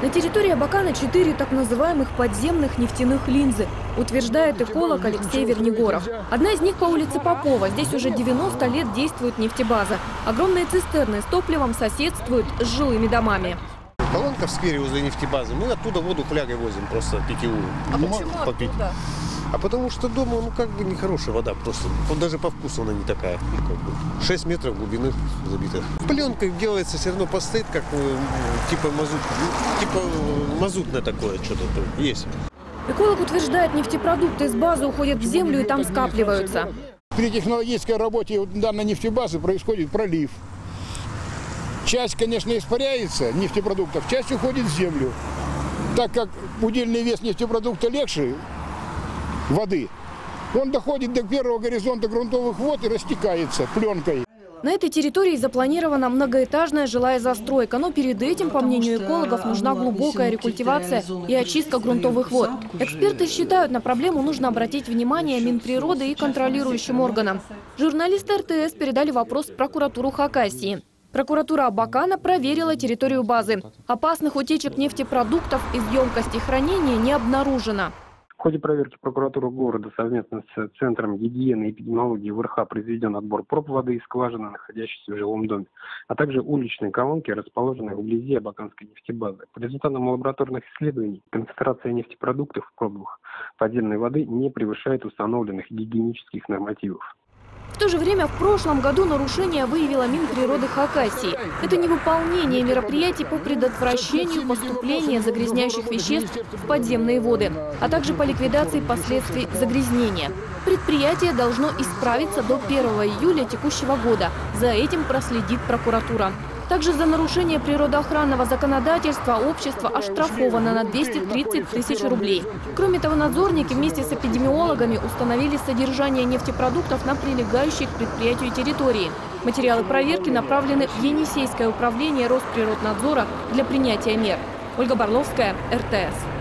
На территории Абакана 4 так называемых подземных нефтяных линзы, утверждает эколог Алексей Вернегоров. Одна из них по улице Попова. Здесь уже 90 лет действует нефтебаза. Огромные цистерны с топливом соседствуют с жилыми домами. Колонка в сквере возле нефтебазы. Мы оттуда воду флягой возим, просто питьевую. А почему попить? Оттуда? А потому что дома, ну, как бы нехорошая вода просто. Вот даже по вкусу она не такая. 6 метров глубины забита. Пленка делается, все равно постоит, как типа мазутное такое что-то есть. Эколог утверждает, нефтепродукты из базы уходят в землю и там скапливаются. При технологической работе данной нефтебазы происходит пролив. Часть, конечно, испаряется нефтепродуктов, часть уходит в землю. Так как удельный вес нефтепродукта легче воды, он доходит до первого горизонта грунтовых вод и растекается пленкой. На этой территории запланирована многоэтажная жилая застройка. Но перед этим, по мнению экологов, нужна глубокая рекультивация и очистка грунтовых вод. Эксперты считают, на проблему нужно обратить внимание Минприроды и контролирующим органам. Журналисты РТС передали вопрос в прокуратуру Хакасии. Прокуратура Абакана проверила территорию базы. Опасных утечек нефтепродуктов из емкости хранения не обнаружено. В ходе проверки прокуратуры города совместно с Центром гигиены и эпидемиологии ВРХ произведен отбор проб воды из скважины, находящейся в жилом доме, а также уличные колонки, расположенные вблизи Абаканской нефтебазы. По результатам лабораторных исследований концентрация нефтепродуктов в пробах подземной воды не превышает установленных гигиенических нормативов. В то же время в прошлом году нарушение выявила Минприроды Хакасии. Это невыполнение мероприятий по предотвращению поступления загрязняющих веществ в подземные воды, а также по ликвидации последствий загрязнения. Предприятие должно исправиться до 1 июля текущего года. За этим проследит прокуратура. Также за нарушение природоохранного законодательства общество оштрафовано на 230 тысяч рублей. Кроме того, надзорники вместе с эпидемиологами установили содержание нефтепродуктов на прилегающей к предприятию территории. Материалы проверки направлены в Енисейское управление Росприроднадзора для принятия мер. Ольга Барловская, РТС.